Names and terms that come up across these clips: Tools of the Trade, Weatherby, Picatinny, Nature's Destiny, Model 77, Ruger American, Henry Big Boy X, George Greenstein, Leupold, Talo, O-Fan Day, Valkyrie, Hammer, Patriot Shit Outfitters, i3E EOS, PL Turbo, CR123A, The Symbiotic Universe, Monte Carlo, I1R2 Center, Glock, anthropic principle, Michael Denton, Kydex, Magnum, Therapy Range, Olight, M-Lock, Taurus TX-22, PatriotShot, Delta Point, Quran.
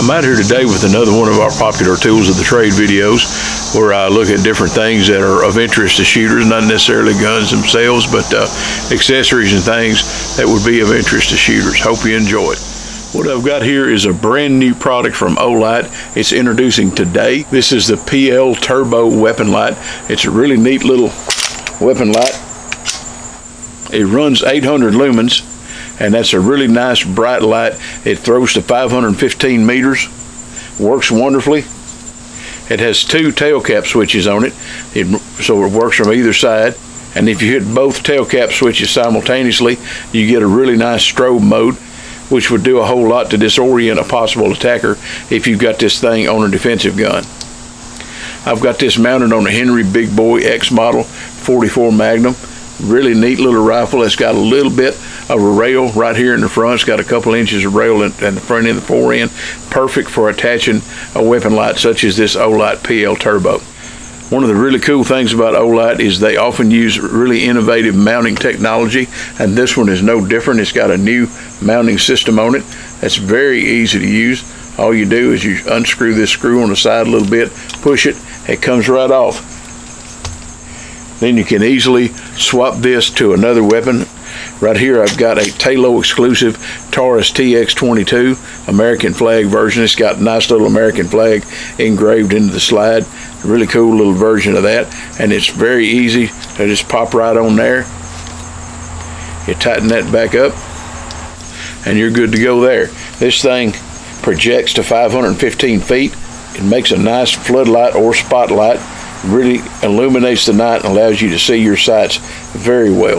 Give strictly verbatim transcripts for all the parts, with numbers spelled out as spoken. I'm out here today with another one of our popular Tools of the Trade videos, where I look at different things that are of interest to shooters, not necessarily guns themselves, but uh, accessories and things that would be of interest to shooters. Hope you enjoy it. What I've got here is a brand new product from Olight. It's introducing today. This is the P L Turbo weapon light. It's a really neat little weapon light. It runs eight hundred lumens, and that's a really nice bright light. It throws to five hundred fifteen meters, works wonderfully. It has two tail cap switches on it, it so it works from either side. And if you hit both tail cap switches simultaneously, you get a really nice strobe mode, which would do a whole lot to disorient a possible attacker if you've got this thing on a defensive gun. I've got this mounted on a Henry Big Boy X model forty-four Magnum. Really neat little rifle. It's got a little bit of a rail right here in the front. It's got a couple inches of rail in, in the front end, the fore end. Perfect for attaching a weapon light such as this Olight P L Turbo. One of the really cool things about Olight is they often use really innovative mounting technology, and this one is no different. It's got a new mounting system on it that's very easy to use. All you do is you unscrew this screw on the side a little bit, push it, it comes right off. Then you can easily swap this to another weapon. Right here I've got a Talo exclusive Taurus T X twenty-two American flag version. It's got a nice little American flag engraved into the slide. A really cool little version of that. And it's very easy to just pop right on there. You tighten that back up and you're good to go there. This thing projects to five hundred fifteen feet. It makes a nice floodlight or spotlight. Really illuminates the night and allows you to see your sights very well.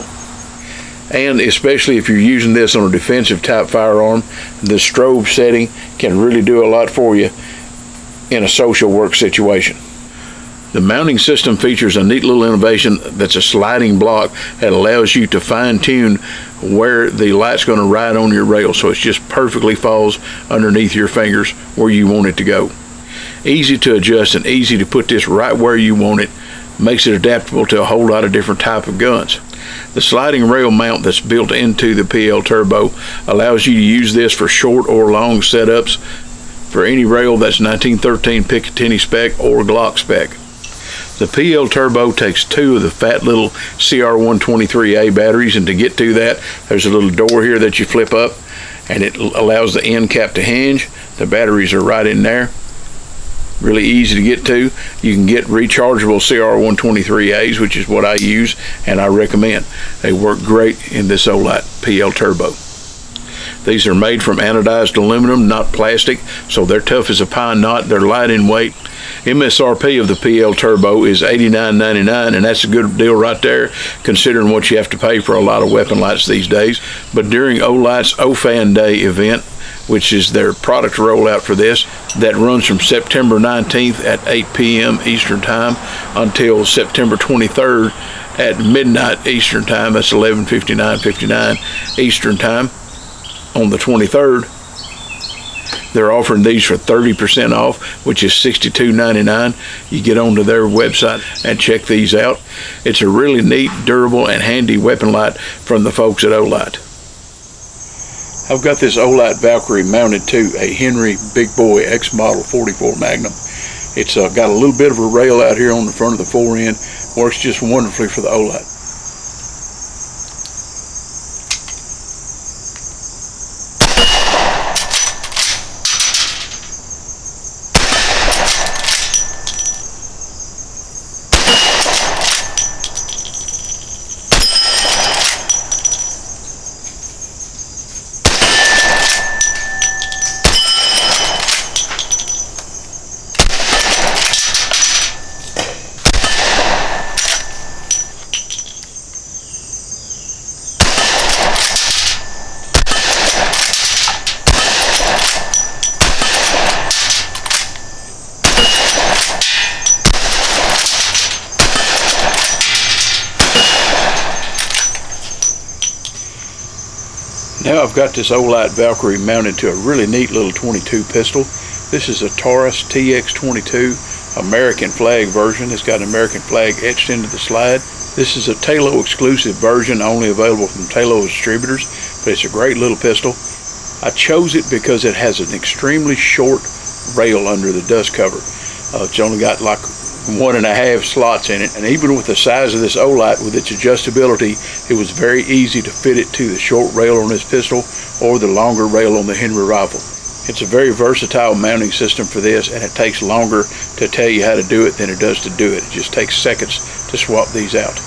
And especially if you're using this on a defensive type firearm, the strobe setting can really do a lot for you in a social work situation. The mounting system features a neat little innovation that's a sliding block that allows you to fine-tune where the light's going to ride on your rail, so it just perfectly falls underneath your fingers where you want it to go. Easy to adjust and easy to put this right where you want it. Makes it adaptable to a whole lot of different type of guns. The sliding rail mount that's built into the P L Turbo allows you to use this for short or long setups for any rail that's nineteen thirteen Picatinny spec or Glock spec. The P L Turbo takes two of the fat little C R one twenty-three A batteries, and to get to that, there's a little door here that you flip up and it allows the end cap to hinge. The batteries are right in there. Really easy to get to. You can get rechargeable C R one twenty-three A's, which is what I use and I recommend. They work great in this Olight P L Turbo. These are made from anodized aluminum, not plastic, so they're tough as a pine knot. They're light in weight. M S R P of the P L Turbo is eighty-nine ninety-nine, and that's a good deal right there, considering what you have to pay for a lot of weapon lights these days. But during Olight's O-Fan Day event, which is their product rollout for this, that runs from September nineteenth at eight P M Eastern Time until September twenty-third at midnight Eastern Time. That's eleven fifty-nine fifty-nine Eastern Time. On the twenty-third, they're offering these for thirty percent off, which is sixty-two ninety-nine. You get onto their website and check these out. It's a really neat, durable, and handy weapon light from the folks at Olight. I've got this Olight Valkyrie mounted to a Henry Big Boy X model forty-four Magnum. It's uh, got a little bit of a rail out here on the front of the fore end. Works just wonderfully for the Olight. Now I've got this Olight Valkyrie mounted to a really neat little twenty-two pistol. This is a Taurus T X twenty-two American flag version. It's got an American flag etched into the slide. This is a Talo exclusive version, only available from Talo distributors, but it's a great little pistol. I chose it because it has an extremely short rail under the dust cover. Uh, it's only got like one and a half slots in it, and even with the size of this Olight, with its adjustability, it was very easy to fit it to the short rail on this pistol or the longer rail on the Henry rifle. It's a very versatile mounting system for this, and it takes longer to tell you how to do it than it does to do it. It just takes seconds to swap these out.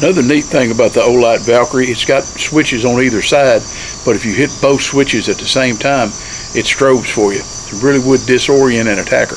Another neat thing about the Olight Valkyrie, it's got switches on either side, but if you hit both switches at the same time, it strobes for you. It really would disorient an attacker.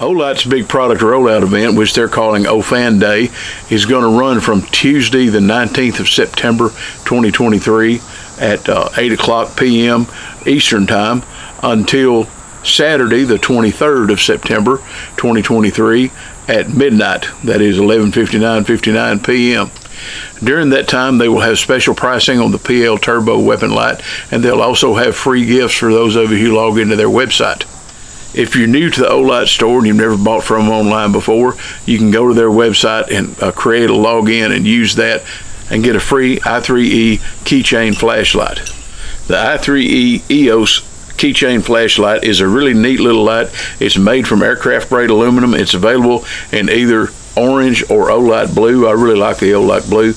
Olight's big product rollout event, which they're calling O-Fan Day, is going to run from Tuesday the nineteenth of September twenty twenty-three at uh, eight o'clock p m Eastern Time until Saturday the twenty-third of September twenty twenty-three at midnight, that is eleven fifty-nine fifty-nine p m During that time, they will have special pricing on the P L Turbo weapon light, and they'll also have free gifts for those of you who log into their website. If you're new to the Olight store and you've never bought from them online before, you can go to their website and uh, create a login and use that and get a free i three E keychain flashlight. The i three E E O S keychain flashlight is a really neat little light. It's made from aircraft grade aluminum. It's available in either orange or Olight blue. I really like the Olight blue.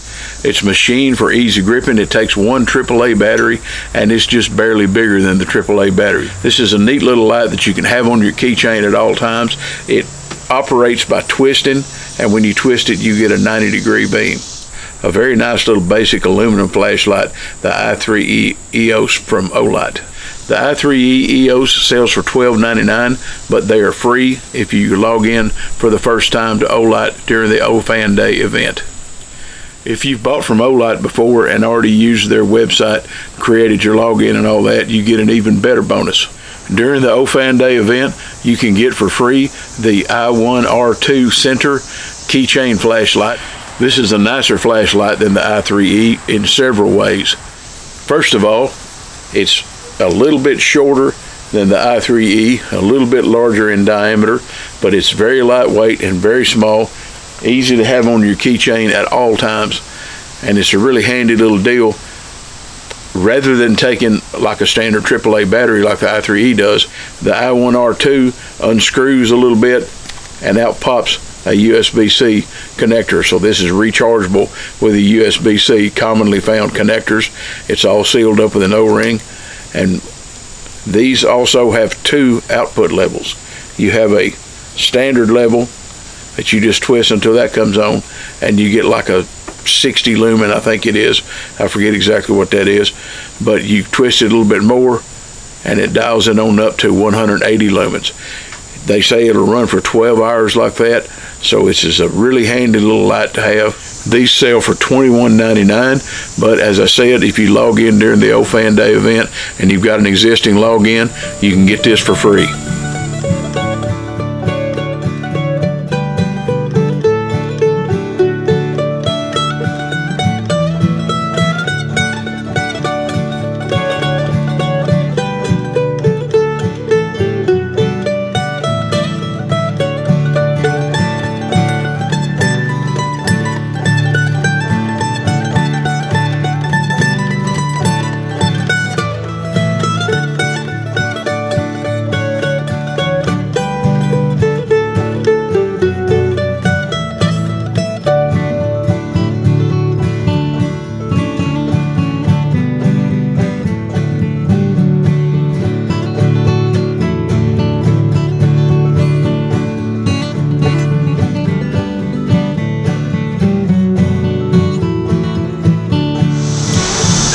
It's machined for easy gripping. It takes one triple A battery, and it's just barely bigger than the triple A battery. This is a neat little light that you can have on your keychain at all times. It operates by twisting, and when you twist it, you get a ninety degree beam. A very nice little basic aluminum flashlight, the i three E E O S from Olight. The i three E E O S sells for twelve ninety-nine, but they are free if you log in for the first time to Olight during the O-Fan Day event. If you've bought from Olight before and already used their website, created your login and all that, you get an even better bonus. During the O-Fan Day event, you can get for free the I one R two Center keychain flashlight. This is a nicer flashlight than the i three E in several ways. First of all, it's a little bit shorter than the i three E, a little bit larger in diameter, but it's very lightweight and very small, easy to have on your keychain at all times, and it's a really handy little deal. Rather than taking like a standard triple A battery like the i three E does, the I one R two unscrews a little bit and out pops a U S B C connector. So this is rechargeable with a U S B C, commonly found connectors. It's all sealed up with an O-ring. And these also have two output levels. You have a standard level that you just twist until that comes on, and you get like a sixty lumen, I think it is. I forget exactly what that is, but you twist it a little bit more and it dials it on up to one hundred eighty lumens. They say it'll run for twelve hours like that, so this is a really handy little light to have. These sell for twenty-one ninety-nine, but as I said, if you log in during the O-Fan Day event and you've got an existing login, you can get this for free.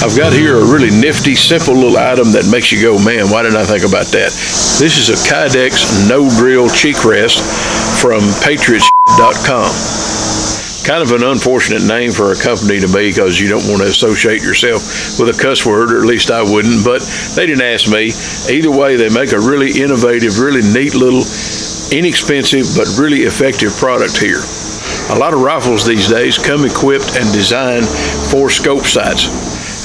I've got here a really nifty, simple little item that makes you go, man, why didn't I think about that? This is a Kydex no-drill cheek rest from Patriot Shot dot com. Kind of an unfortunate name for a company to me, because you don't want to associate yourself with a cuss word, or at least I wouldn't, but they didn't ask me. Either way, they make a really innovative, really neat little, inexpensive, but really effective product here. A lot of rifles these days come equipped and designed for scope sights.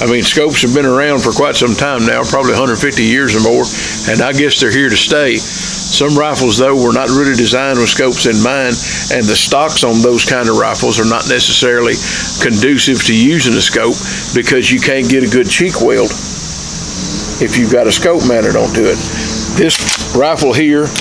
I mean, scopes have been around for quite some time now, probably one hundred fifty years or more, and I guess they're here to stay. Some rifles, though, were not really designed with scopes in mind, and the stocks on those kind of rifles are not necessarily conducive to using a scope, because you can't get a good cheek weld if you've got a scope mounted onto it. This rifle here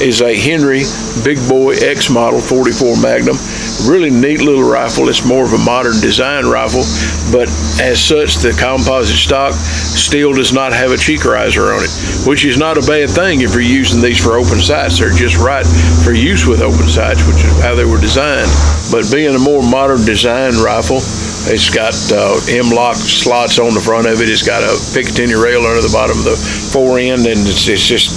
is a Henry Big Boy X model forty-four Magnum. Really neat little rifle. It's more of a modern design rifle, but as such, the composite stock still does not have a cheek riser on it, which is not a bad thing if you're using these for open sights. They're just right for use with open sights, which is how they were designed. But being a more modern design rifle, it's got uh, M-lock slots on the front of it. It's got a Picatinny rail under the bottom of the fore end, and it's, it's just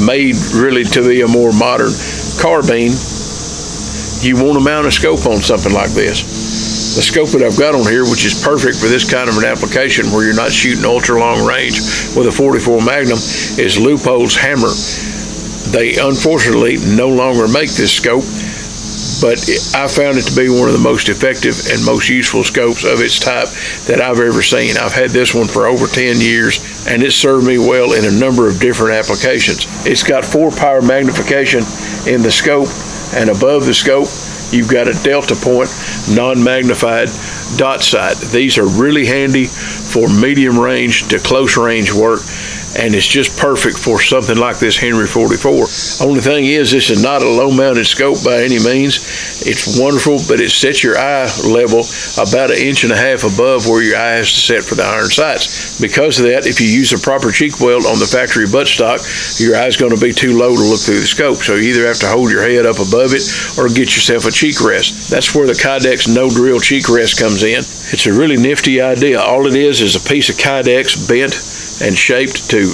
made really to be a more modern carbine. You want to mount a scope on something like this. The scope that I've got on here, which is perfect for this kind of an application where you're not shooting ultra long range with a forty-four Magnum, is Leupold's Hammer. They unfortunately no longer make this scope, but I found it to be one of the most effective and most useful scopes of its type that I've ever seen. I've had this one for over ten years, and it served me well in a number of different applications. It's got four power magnification in the scope, and above the scope, you've got a Delta Point non-magnified dot sight. These are really handy for medium range to close range work, and it's just perfect for something like this Henry forty-four. Only thing is, this is not a low-mounted scope by any means. It's wonderful, but it sets your eye level about an inch and a half above where your eye has to set for the iron sights. Because of that, if you use a proper cheek weld on the factory buttstock, your eye's going to be too low to look through the scope, so you either have to hold your head up above it or get yourself a cheek rest. That's where the Kydex no-drill cheek rest comes in. It's a really nifty idea. All it is is a piece of Kydex bent and shaped to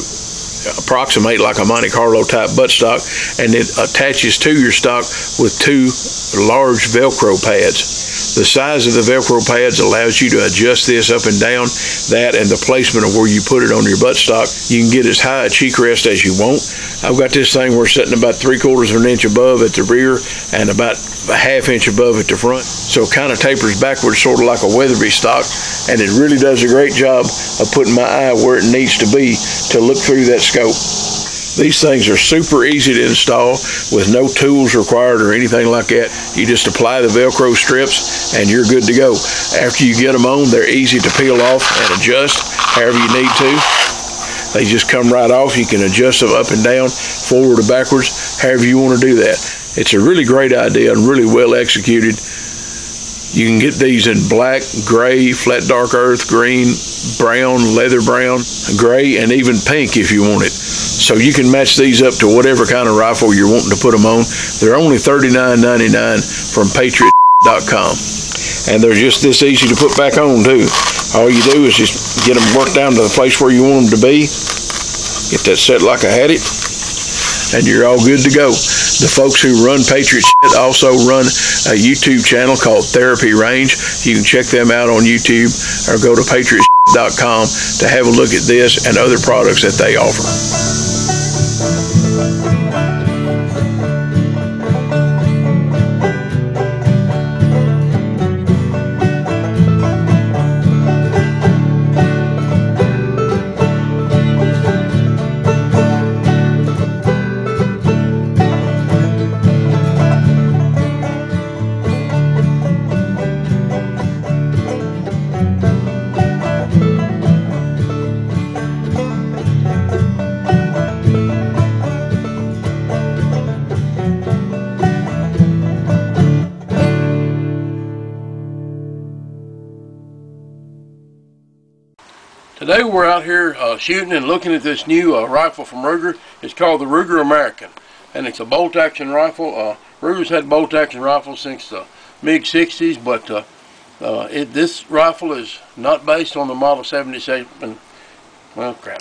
approximate like a Monte Carlo type buttstock, and it attaches to your stock with two large Velcro pads. The size of the Velcro pads allows you to adjust this up and down, that and the placement of where you put it on your buttstock. You can get as high a cheek rest as you want. I've got this thing where it's sitting about three quarters of an inch above at the rear and about a half inch above at the front, so it kind of tapers backwards, sort of like a Weatherby stock, and it really does a great job of putting my eye where it needs to be to look through that scope. These things are super easy to install with no tools required or anything like that. You just apply the Velcro strips and you're good to go. After you get them on, they're easy to peel off and adjust however you need to. They just come right off. You can adjust them up and down, forward or backwards, however you want to do that. It's a really great idea and really well executed. You can get these in black, gray, flat dark earth, green, brown, leather brown, gray, and even pink if you want it. So you can match these up to whatever kind of rifle you're wanting to put them on. They're only thirty-nine ninety-nine from Patriot dot com. And they're just this easy to put back on too. All you do is just get them worked down to the place where you want them to be. Get that set like I had it, and you're all good to go. The folks who run Patriot Shit also run a YouTube channel called Therapy Range. You can check them out on YouTube or go to Patriot Shit dot com to have a look at this and other products that they offer. Today we're out here uh, shooting and looking at this new uh, rifle from Ruger. It's called the Ruger American, and it's a bolt action rifle. Uh, Ruger's had bolt action rifles since the mid sixties, but uh, Uh, it, this rifle is not based on the Model seventy-seven. Well, crap.